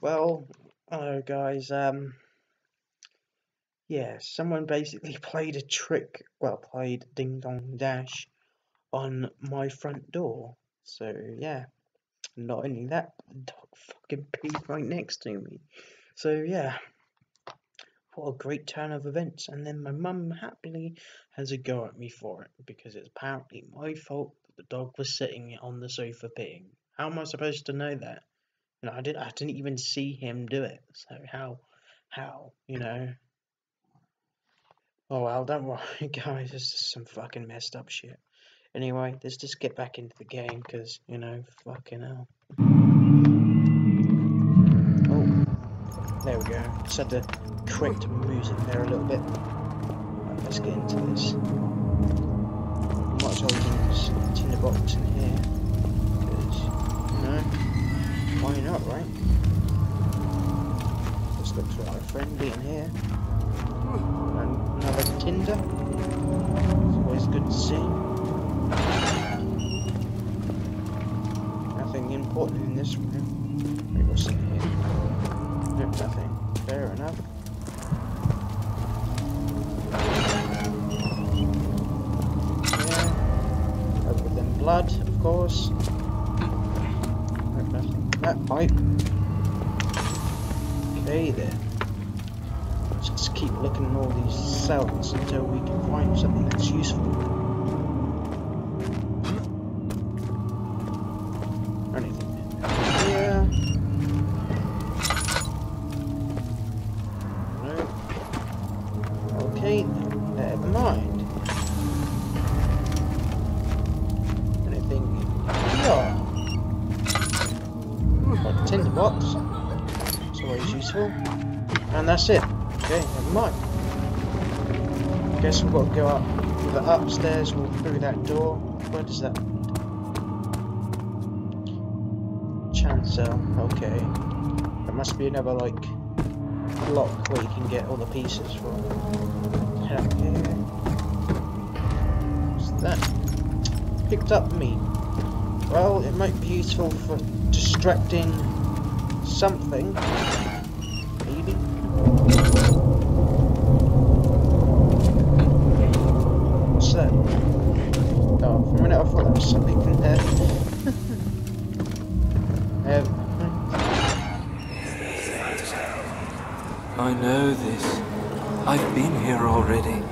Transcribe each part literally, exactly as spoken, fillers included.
Well, hello guys, um, yeah, someone basically played a trick, well, played Ding Dong Dash on my front door, so yeah, not only that, the dog fucking peed right next to me, so yeah, what a great turn of events, and then my mum happily has a go at me for it, because it's apparently my fault that the dog was sitting on the sofa peeing. How am I supposed to know that? You know, I didn't. I didn't even see him do it. So how, how, you know? Oh well, don't worry, guys. This is some fucking messed up shit. Anyway, let's just get back into the game, cause you know, fucking hell. Oh, there we go. Just had to correct the music there a little bit. Right, let's get into this. I'm not holding this tinderbox in here, cause you know. Why not, right? This looks rather friendly in here. And another tinder. It's always good to see. Nothing important in this room. Wait, what's in here? Nope, nothing. Fair enough. Yeah. Over them blood, of course. That pipe. Okay then. Let's just keep looking at all these cells until we can find something that's useful. Anything here? No. Okay then. Never mind. Anything here? Got a tinder box, it's always useful, and that's it. Okay, never mind. Guess we've got to go up either upstairs or through that door. Where does that lead? Chancel, okay. There must be another like block where you can get all the pieces from. Head up here. What's that? Picked up meat. Well, it might be useful for distracting something, maybe. What's that? Oh, for a minute I thought that was something from there. um. I know this. I've been here already.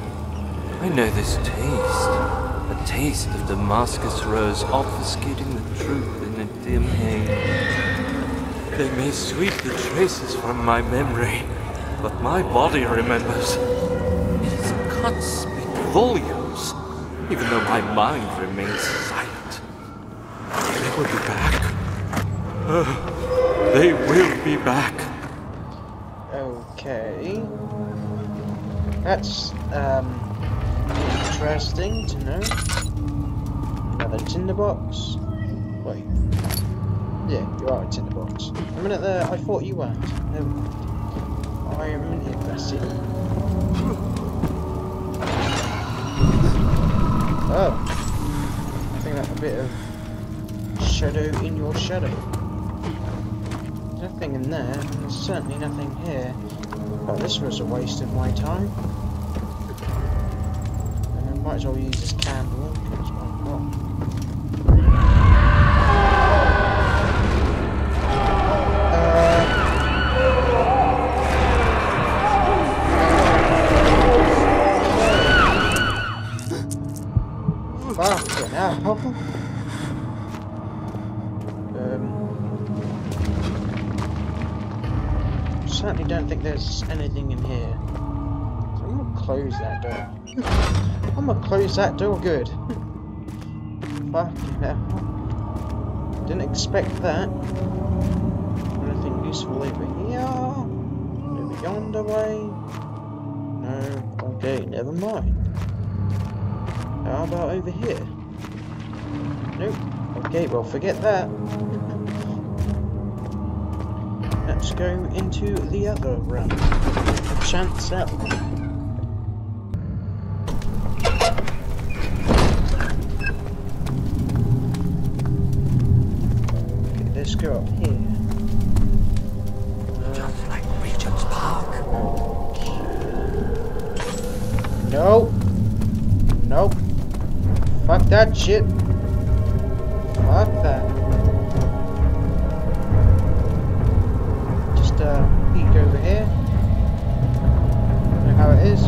I know this taste. A taste of Damascus rose, obfuscating the truth in a dim haze. They may sweep the traces from my memory, but my body remembers. It is constant volumes, even though my mind remains silent. They will be back. Uh, they will be back. Okay. That's, um... interesting to know. Another tinderbox. Wait. Yeah, you are a tinderbox. A minute there, I thought you weren't. Never mind. I am an imbecile. Oh. I think that's a bit of shadow in your shadow. Nothing in there. There's certainly nothing here. But this was a waste of my time. Might as well use this candle because why not? Uh, fucking hell. Um, certainly don't think there's anything in here. So I'm gonna close that door. I'm gonna close that door good. Fucking hell. Didn't expect that. Anything useful over here? Over yonder way? No. Okay, never mind. How about over here? Nope. Okay, well, forget that. Let's go into the other room. Chance out. Let's go up here. Just like Regent's Park. Nope. Nope. Fuck that shit. Fuck that. Just uh, peek over here. Don't know how it is.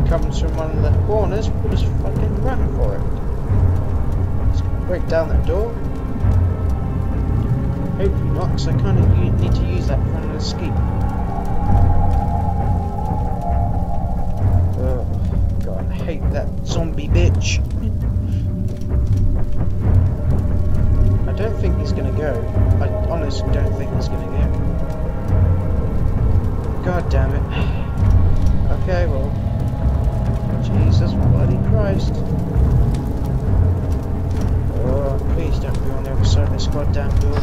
It comes from one of the corners. We'll just fucking run for it. Let's break down that door. Hopefully not, because I kind of need to use that for an escape. Oh, God, I hate that zombie bitch. I don't think he's going to go. I honestly don't think he's going to go. God damn it. Okay, well. Jesus bloody Christ. Oh, please don't be on the other side of this goddamn door.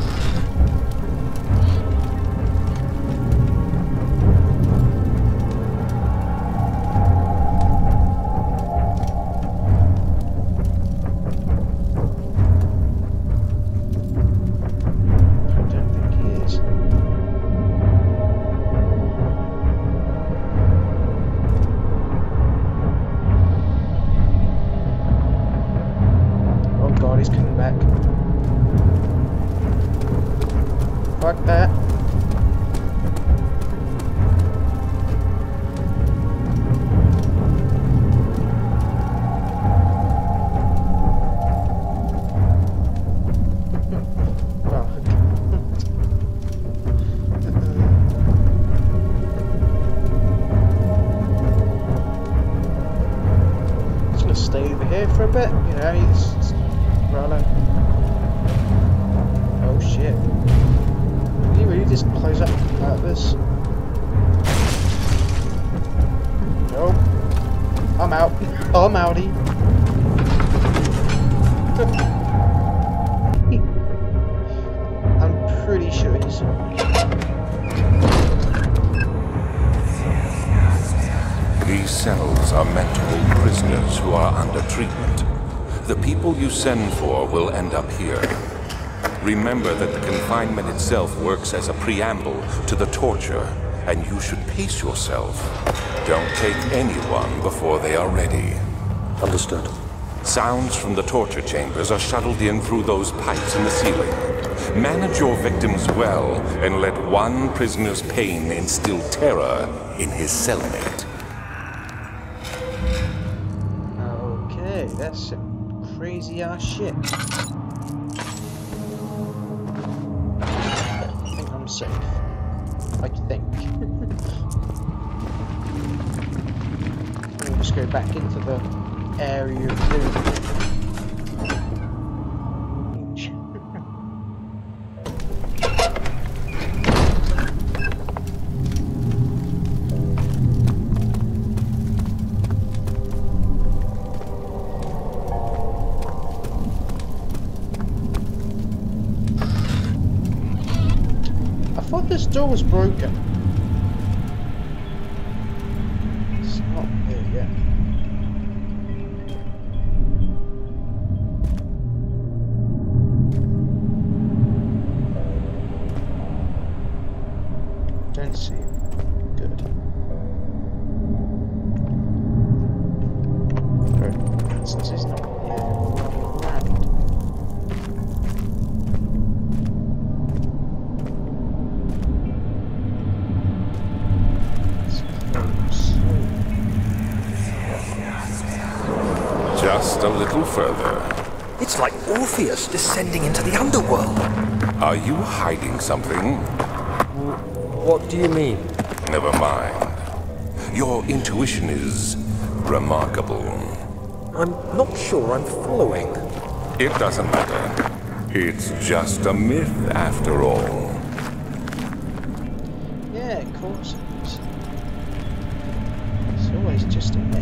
Send for will end up here. Remember that the confinement itself works as a preamble to the torture, and you should pace yourself. Don't take anyone before they are ready. Understood. Sounds from the torture chambers are shuttled in through those pipes in the ceiling. Manage your victims well, and let one prisoner's pain instill terror in his cellmate. Okay, that's it. Crazy ass shit. I think I'm safe. I think. We'll just go back into the area of this door was broken. It's not here yet. Don't see it. Good. Right. Since it's not here, we're a little further. It's like Orpheus descending into the underworld. Are you hiding something? What do you mean? Never mind. Your intuition is remarkable. I'm not sure I'm following. It doesn't matter. It's just a myth after all. Yeah, of course. It's always just a myth.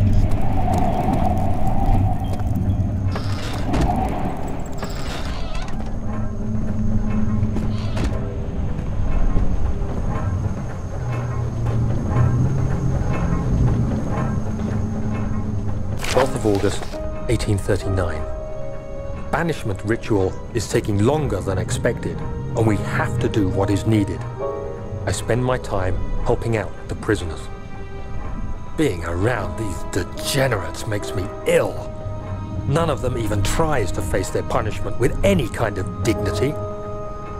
twelfth of August, eighteen thirty-nine. Banishment ritual is taking longer than expected, and we have to do what is needed. I spend my time helping out the prisoners. Being around these degenerates makes me ill. None of them even tries to face their punishment with any kind of dignity.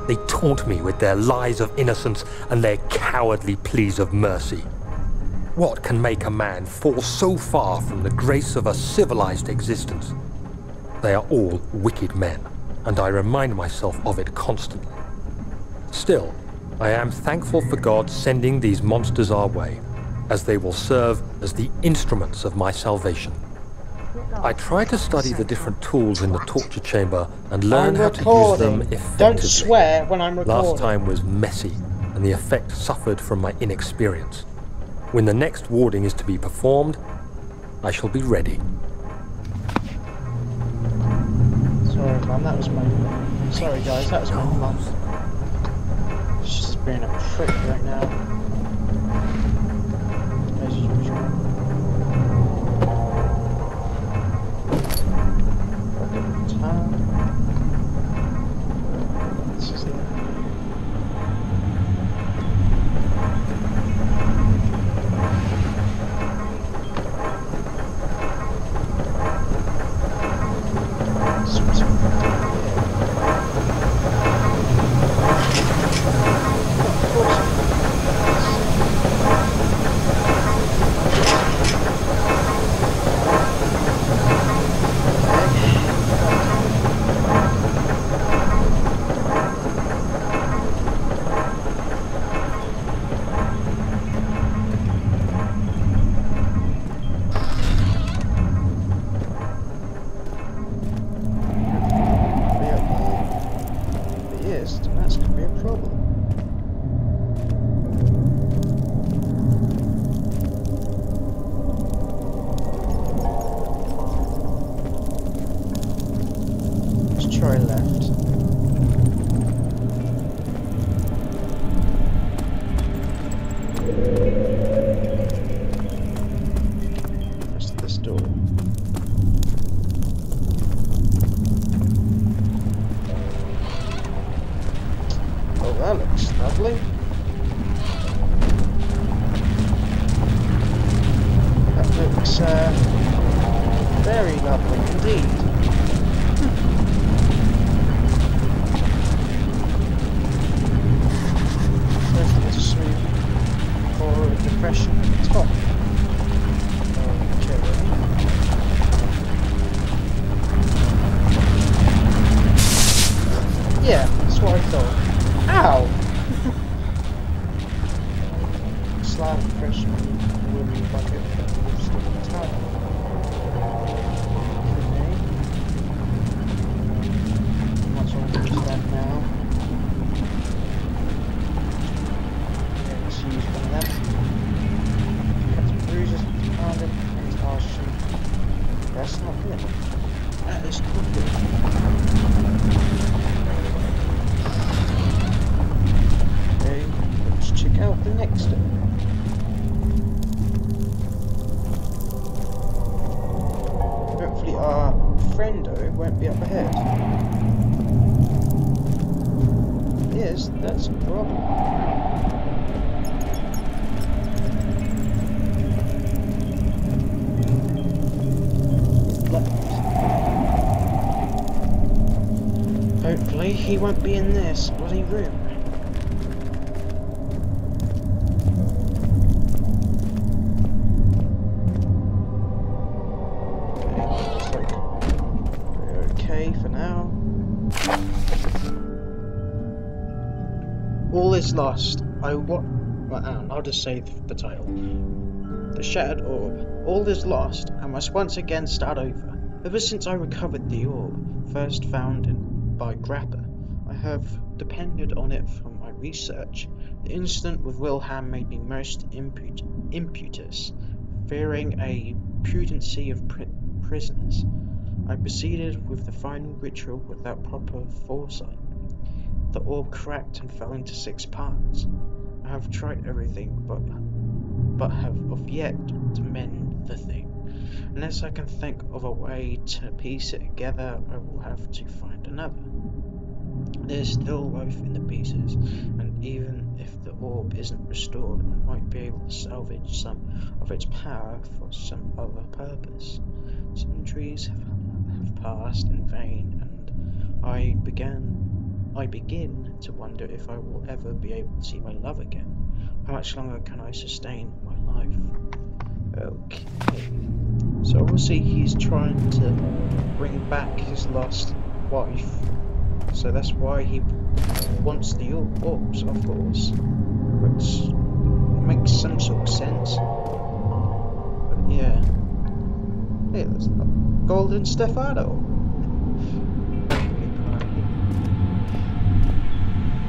They taunt me with their lies of innocence and their cowardly pleas of mercy. What can make a man fall so far from the grace of a civilized existence? They are all wicked men, and I remind myself of it constantly. Still, I am thankful for God sending these monsters our way, as they will serve as the instruments of my salvation. I try to study the different tools in the torture chamber and learn how to use them effectively. Don't swear when I'm recording. Last time was messy, and the effect suffered from my inexperience. When the next warding is to be performed, I shall be ready. Sorry, man, that was my mum. Sorry, guys, that was my mum. She's being a prick right now. He won't be in this bloody room. Okay, for now. All is lost. I what? Well, I'll just say the title. The Shattered Orb. All is lost. I must once again start over. Ever since I recovered the orb, first found in, by Grappa, I have depended on it for my research. The incident with Wilhelm made me most imput imputous, fearing a pudency of pri prisoners. I proceeded with the final ritual without proper foresight. The orb cracked and fell into six parts. I have tried everything, but but have of yet to mend the thing. Unless I can think of a way to piece it together, I will have to find another. There's still life in the pieces, and even if if the orb isn't restored, we might be able to salvage some of its power for some other purpose. Centuries have, have passed in vain, and I began, I begin to wonder if I will ever be able to see my love again. How much longer can I sustain my life? Okay, so obviously he's trying to bring back his lost wife, so that's why he wants the orbs, of course, which makes some sort of sense. But yeah, hey, that's the golden Stefano.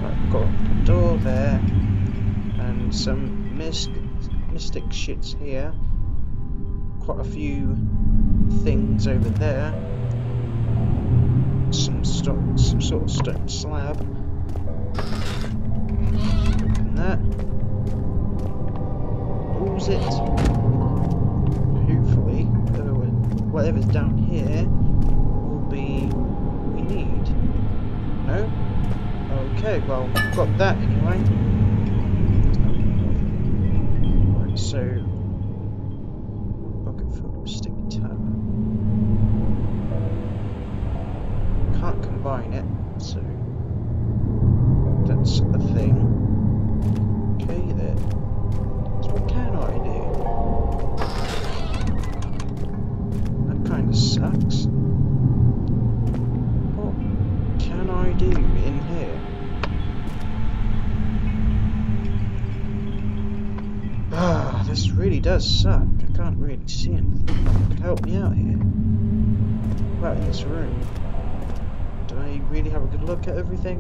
Right, got the door there, and some mystic mystic shits here. Quite a few things over there. Some, some sort of stone slab. Open that. Pulls it. Hopefully, whatever's down here will be what we need. No? Okay, well, we've got that anyway. Right, so. Bucket filled with sticky tar. Can't combine it, so. That's a thing. Okay then. So what can I do? That kind of sucks. What can I do in here? Ah, this really does suck. I can't really see anything that could help me out here. Right in this room. Do I really have a good look at everything?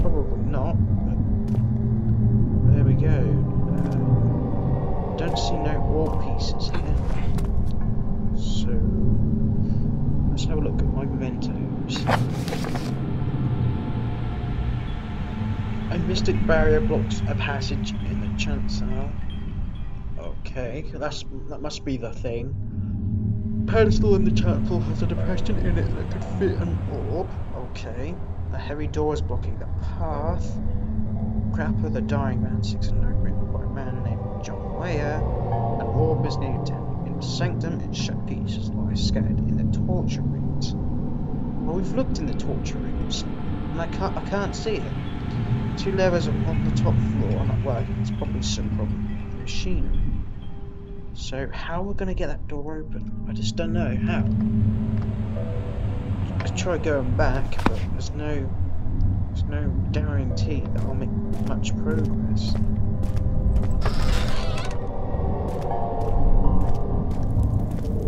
Probably not, but there we go. Uh, don't see no wall pieces here. So, let's have a look at my mementos. A mystic barrier blocks a passage in the Chancel. Okay, that's that must be the thing. Pedestal in the Chancel has a depression in it that could fit an orb. Okay. The heavy door is blocking the path. Grappa, the dying man, six and note written by a man named John Weyer. An orb is needed to enter the sanctum, and shut pieces lie scattered in the torture rooms. Well, we've looked in the torture rooms, and I can't, I can't see them. Two levers on the top floor are not working. It's probably some problem with the machinery. So, how are we going to get that door open? I just don't know how. I could try going back, but there's no there's no guarantee that I'll make much progress.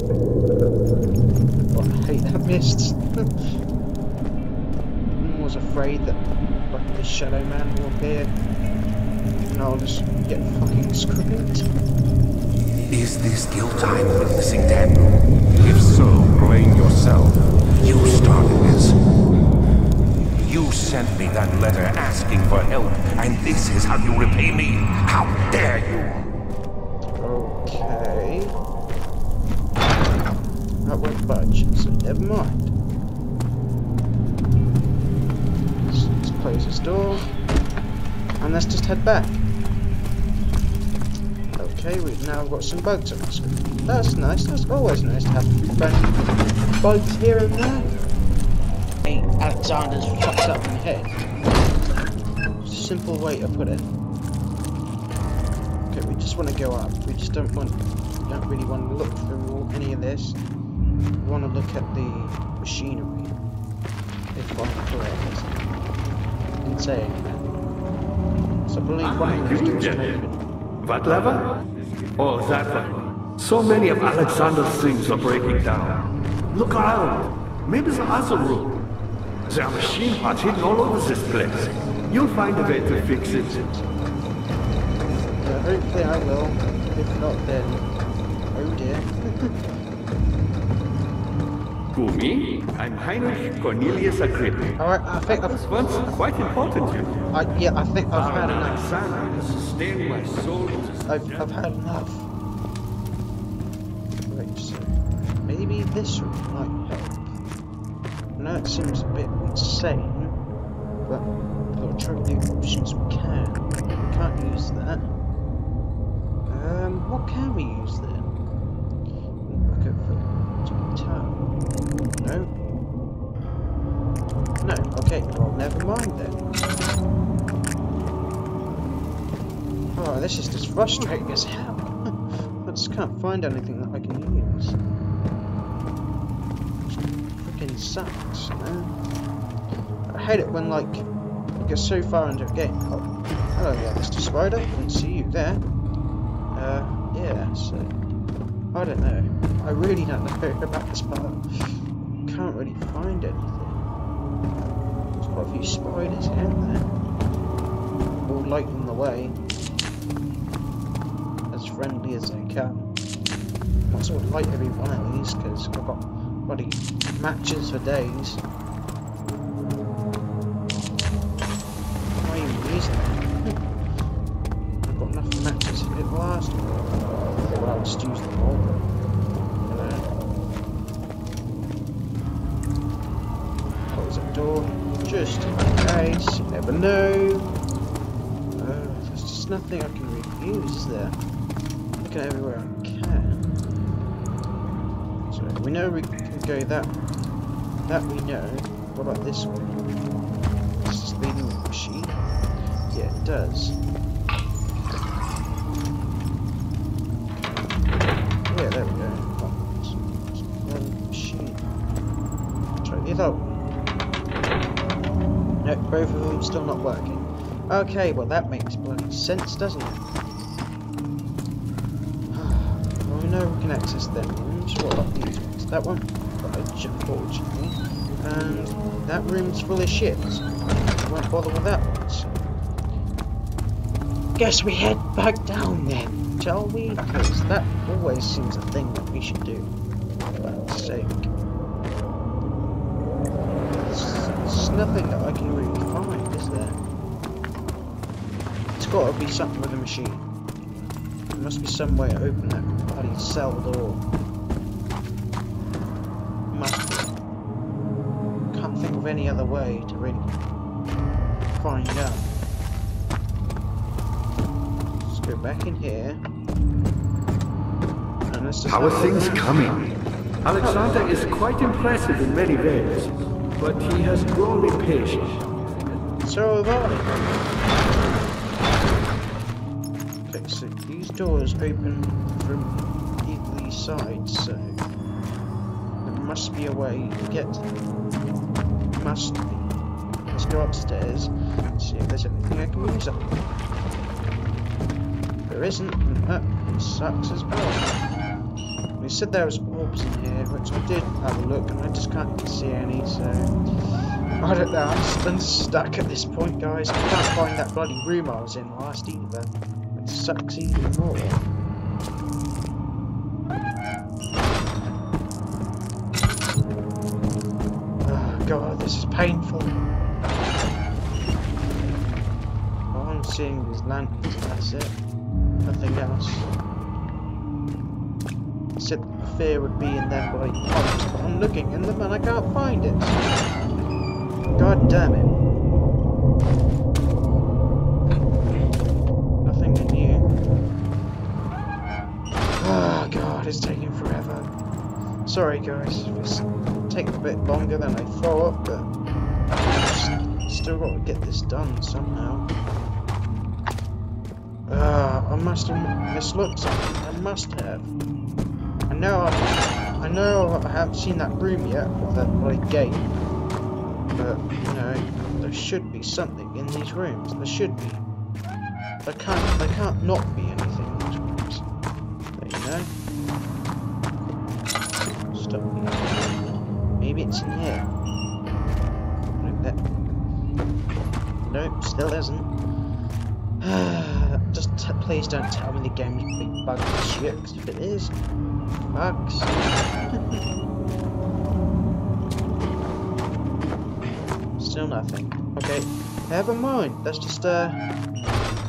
Oh, I hate that mist. I was afraid that like, the shadow man will appear and I'll just get fucking screwed. Is this guilt I'm witnessing then? If so, blame yourself. You started this. You sent me that letter asking for help, and this is how you repay me. How dare you! Okay. That won't budge, so never mind. Let's, let's close this door, and let's just head back. Okay, we've now got some bugs on the screen. That's nice, that's always nice to have bugs here and there. Hey, Alexander's fucked up in the head. Simple way to put it. Okay, we just want to go up. We just don't want, we don't really want to look through any of this. We want to look at the machinery. If I'm correct. Insane. So I believe one of those doors is open. What lever? Oh, that one. So many of Alexander's things are breaking down. Look around. Maybe there's another room. There are machine parts hidden all over this place. You'll find a way to fix it. Yeah, hopefully I will. If not, then... oh dear. Gumi, I'm Heinrich Cornelius Agrippa. Alright, I think I've... once quite important to you. I, yeah, I think I've had enough. I've, I've had enough. Right, so maybe this room might help. I know it seems a bit insane, but I thought try with the options we can. We can't use that. Um, what can we use then? Look at the guitar. No. No, okay, well, never mind then. Oh, this is just frustrating as hell. I just can't find anything that I can use. Freaking sucks, man. I hate it when, like, you get so far into a game. Oh, hello there, Mister Spider. I can see you there. Uh, yeah, so. I don't know. I really don't know about this part. Can't really find anything. Quite a few spiders out there, all lighting the way, as friendly as they can. I sort of light every one of these because I've got bloody matches for days. I even use them. I've got enough matches for it last. I thought I would just use them all. Door just in case, you never know. Uh, there's just nothing I can really use there. Looking everywhere I can. So we know we can go that that we know. What about this one? Is this leading the machine? Yeah, it does. Yeah, there we go. Oh, the machine. Try the other one. No, both of them still not working. Okay, well that makes bloody sense, doesn't it? Well, we know we can access them rooms. What about these ones? That one? Right, unfortunately. And that room's full of shit. So we won't bother with that one, so. Guess we head back down then, shall we? Because that always seems a thing that we should do. For our sake. Nothing that I can really find, is there? It's got to be something with a machine. There must be some way to open that bloody cell door. Must be. Can't think of any other way to really find out. Let's go back in here. And let's just. How are things coming? Alexander is quite impressive in many ways. But he has grown impatient. So have I. Okay, so these doors open from either side, so there must be a way to get to them. Must be. Let's go upstairs and see if there's anything I can use up. There isn't, and that sucks as well. We said there was orbs in here, which I did have a look, and I just can't see any, so I don't know, I'm stuck at this point, guys. I can't find that bloody room I was in last either, which sucks even more. Oh god, this is painful. All I'm seeing is lanterns, that's it, nothing else. Said that the fear would be in them by points, but I'm looking in them and I can't find it. God damn it. Nothing new. Oh god, it's taking forever. Sorry guys, it's taking a bit longer than I thought, but I've still got to get this done somehow. Uh, I must have mislooked something. I must have. I know I, I know I haven't seen that room yet with that like gate, but you know there should be something in these rooms. There should be. There can't there can't not be anything in these rooms. There you know. Stop. Maybe it's in here. Nope. That, nope. Still isn't. Just t please don't tell me the game's big bug and shit, because if it is, bugs. Still nothing. Okay, never mind. Let's just uh,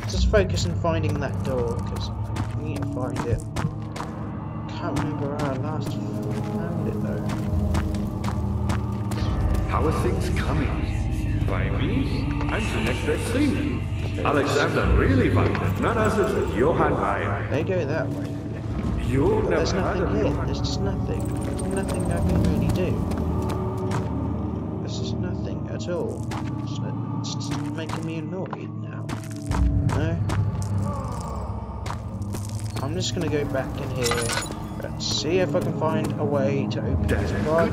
just focus on finding that door, because I need to find it. Can't remember how I last found it though. How are things coming? Weiries and the next best thing. Alexander really wanted none other than Johann Weyer. They go that way. You never there's nothing here. Johann. There's just nothing. There's nothing I can really do. There's just nothing at all. It's, it's just making me annoyed now. No? I'm just going to go back in here. Let's see if I can find a way to open this part.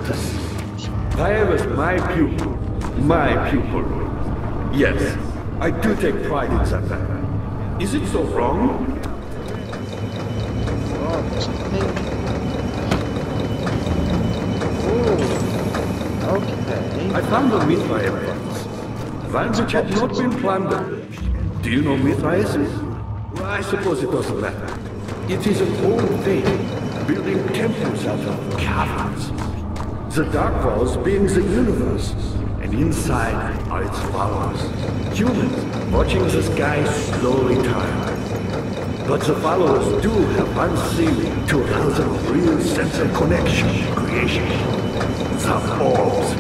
Weyer was my pupil. My pupil. Yes, I do take pride in that. Is it so wrong? Oh, there's something. Ooh. Okay. I found a Mithrae once. One which had not been plundered. Do you know Mithraism? Well, I suppose it doesn't matter. It is an old thing. Building temples out of caverns. The dark walls being the universe, and inside are its followers. Humans watching the sky slowly turn. But the followers do have one thing to have a real sense of connection, creation. The orbs.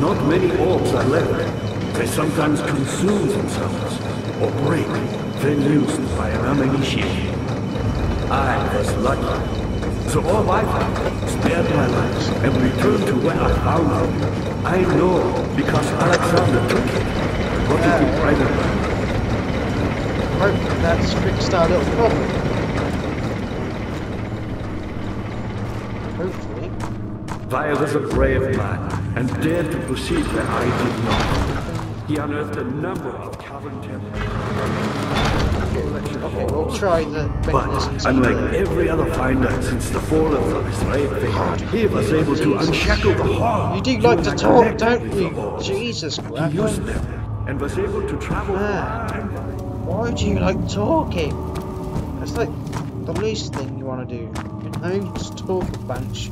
Not many orbs are left. They sometimes consume themselves. Or break, then used by an uninitiated. I was lucky. The orb I found spared my life and returned to where I found it. I know because Alexander took it. What did you write about? Hope that's fixed our little problem. Hopefully. Weyer was a brave man and dared to proceed where I did not. He unearthed a number of cavern temples. Okay, we'll try the mechanisms. But, unlike every other finder since the fall of the Israeli he was able to unshackle the horn. You do like to talk, don't you? Jesus Christ. He used them and was able to travel. Man, why do you like talking? That's like the least thing you want to do. You know, just talk a bunch.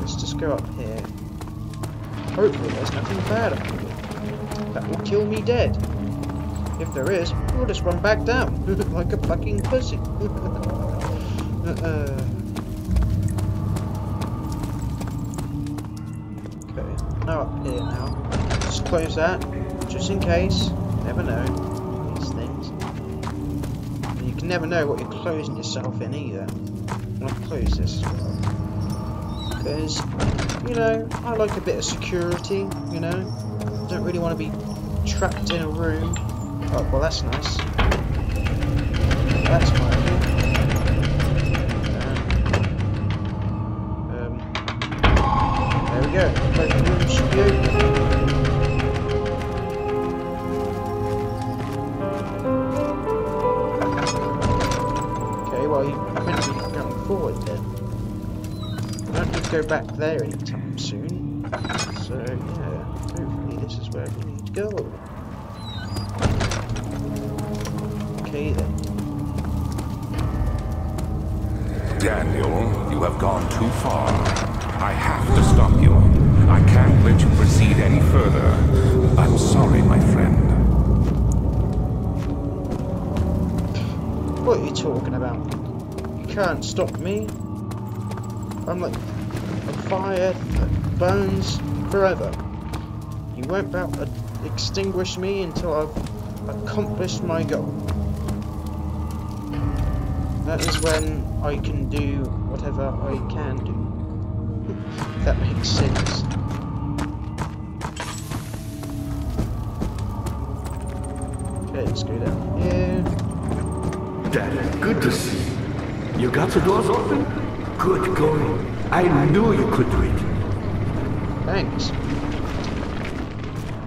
Let's just go up here. Hopefully there's nothing bad up here. That will kill me dead. If there is, we'll just run back down like a fucking pussy. uh, okay, now up here now. Just close that, just in case. Never know these things. And you can never know what you're closing yourself in either. I'm gonna close this as well. Because, you know, I like a bit of security. You know, don't really want to be trapped in a room. Oh, well that's nice. That's fine. Um, um, there we go. Both rooms should be open. Okay, well you meant to be going forward then. I don't need to go back there anytime soon. So yeah, hopefully this is where we need to go. Daniel, you have gone too far. I have to stop you. I can't let you proceed any further. I'm sorry, my friend. What are you talking about? You can't stop me. I'm like a fire that burns forever. You won't be able to extinguish me until I've accomplished my goal. That is when I can do whatever I can do. If that makes sense. Okay, let's go down here. Dad, good to see you. You got the doors open? Good going. I knew you could do it. Thanks.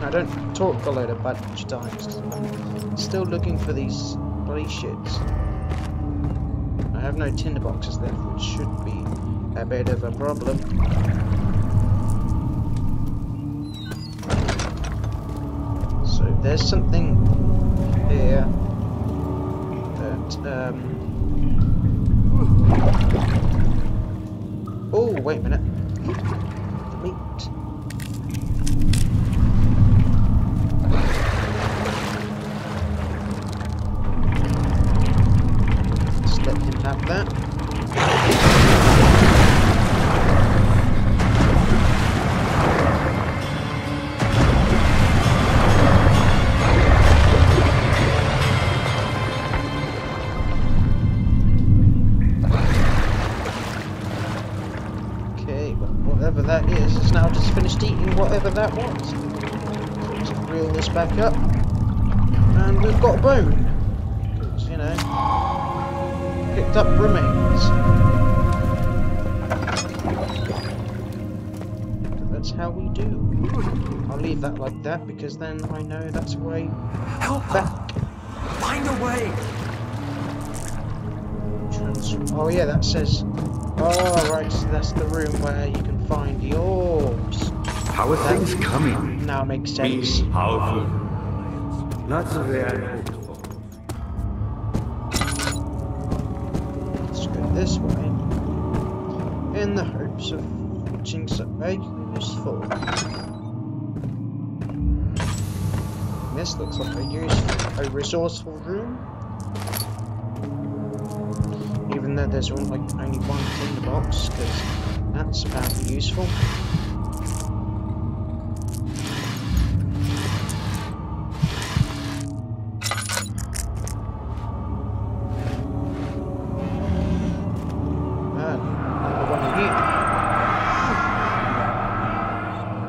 I don't talk a load of bunch of times. I'm still looking for these bloody shits. I have no tinderboxes left, which should be a bit of a problem. So there's something here that, um... oh, wait a minute. The meat. Have that. me, but whatever that is, it's now just finished eating whatever that was. So let's reel this back up, and we've got a bone, because, you know, picked up remains. So that's how we do. I'll leave that like that, because then I know that's the way back. Find a way! Oh yeah, that says... Oh right, so that's the room where you can find the orbs. How are that things coming? Now makes sense. Be powerful. Not so very hopeful. Let's go this way. In the hopes of reaching something useful. This looks like a useful, a resourceful room. Even though there's one, like, only one tinderbox, because that's about useful.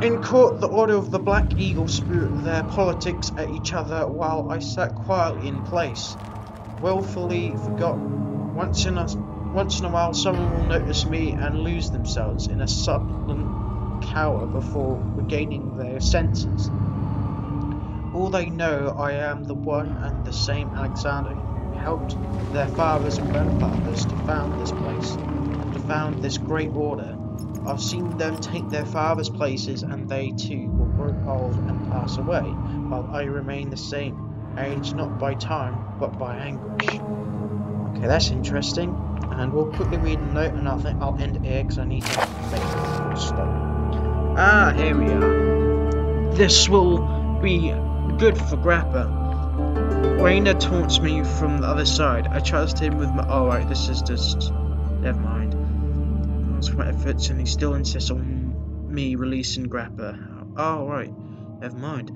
In court, the order of the Black Eagle spewed their politics at each other while I sat quietly in place, willfully forgotten. Once in a once in a while, someone will notice me and lose themselves in a suppliant cower before regaining their senses. All they know, I am the one and the same Alexander who helped their fathers and grandfathers to found this place, to found this great order. I've seen them take their fathers' places, and they too will grow old and pass away, while I remain the same, aged not by time but by anguish. Okay, that's interesting, and we'll quickly read a note, and I think I'll end it here because I need to make a stop. Ah, here we are. This will be good for Grappa. Rainer taunts me from the other side. I trust him with my. All right, this is just. Never mind. That's my efforts, and he still insists on me releasing Grappa. All right, never mind.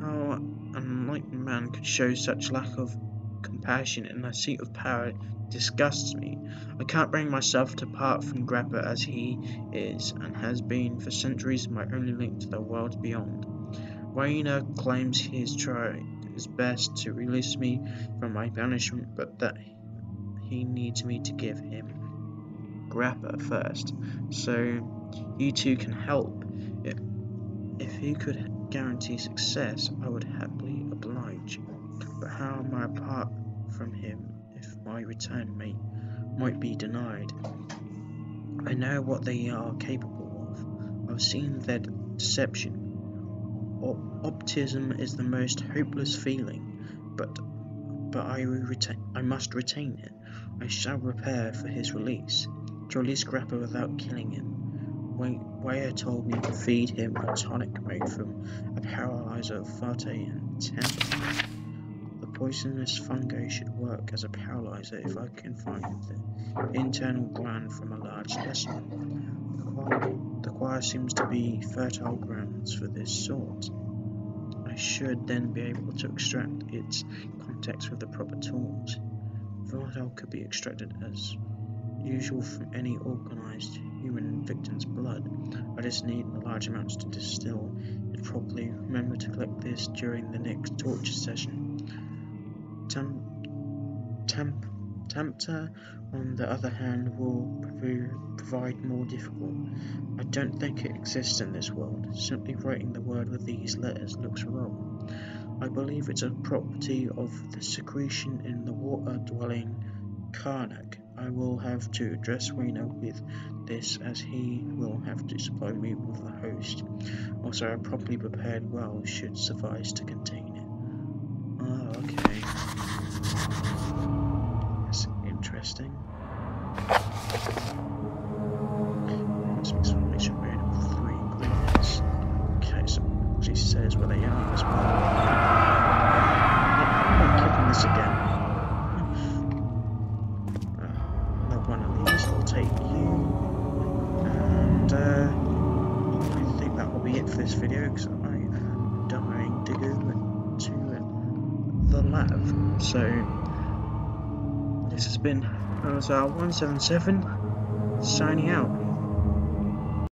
How an enlightened man could show such lack of compassion and the seat of power disgusts me. I can't bring myself to part from Grappa, as he is and has been for centuries my only link to the world beyond. Rainer claims he has tried his best to release me from my banishment, but that he needs me to give him Grappa first, so you two can help. If, if you could guarantee success, I would happily oblige. But how am I apart from him if my return may, might be denied? I know what they are capable of. I've seen their deception. O optimism is the most hopeless feeling, but but I, retain, I must retain it. I shall prepare for his release. To release Grappa without killing him. We Weyer told me to feed him a tonic made from a paralyzer of fate and temper. Poisonous fungi should work as a paralyzer if I can find the internal gland from a large specimen. The choir, the choir seems to be fertile grounds for this sort. I should then be able to extract its contents with the proper tools. Fertile could be extracted as usual from any organised human victim's blood. I just need large amounts to distill it properly. Remember to collect this during the next torture session. Temp, temp, tempter, on the other hand, will provide more difficult. I don't think it exists in this world. Simply writing the word with these letters looks wrong. I believe it's a property of the secretion in the water-dwelling Karnak. I will have to address Reno with this, as he will have to supply me with the host. Also, a properly prepared well should suffice to contain it. Ah, oh, okay. That's interesting. Let's make some information made of three ingredients. Okay, so it actually says where they are as well. Yeah, I'm clicking this again. Uh, another one of these will take you. And uh, I think that will be it for this video, because I'm dying to go the lab. So this has been Alexander one seven seven signing out.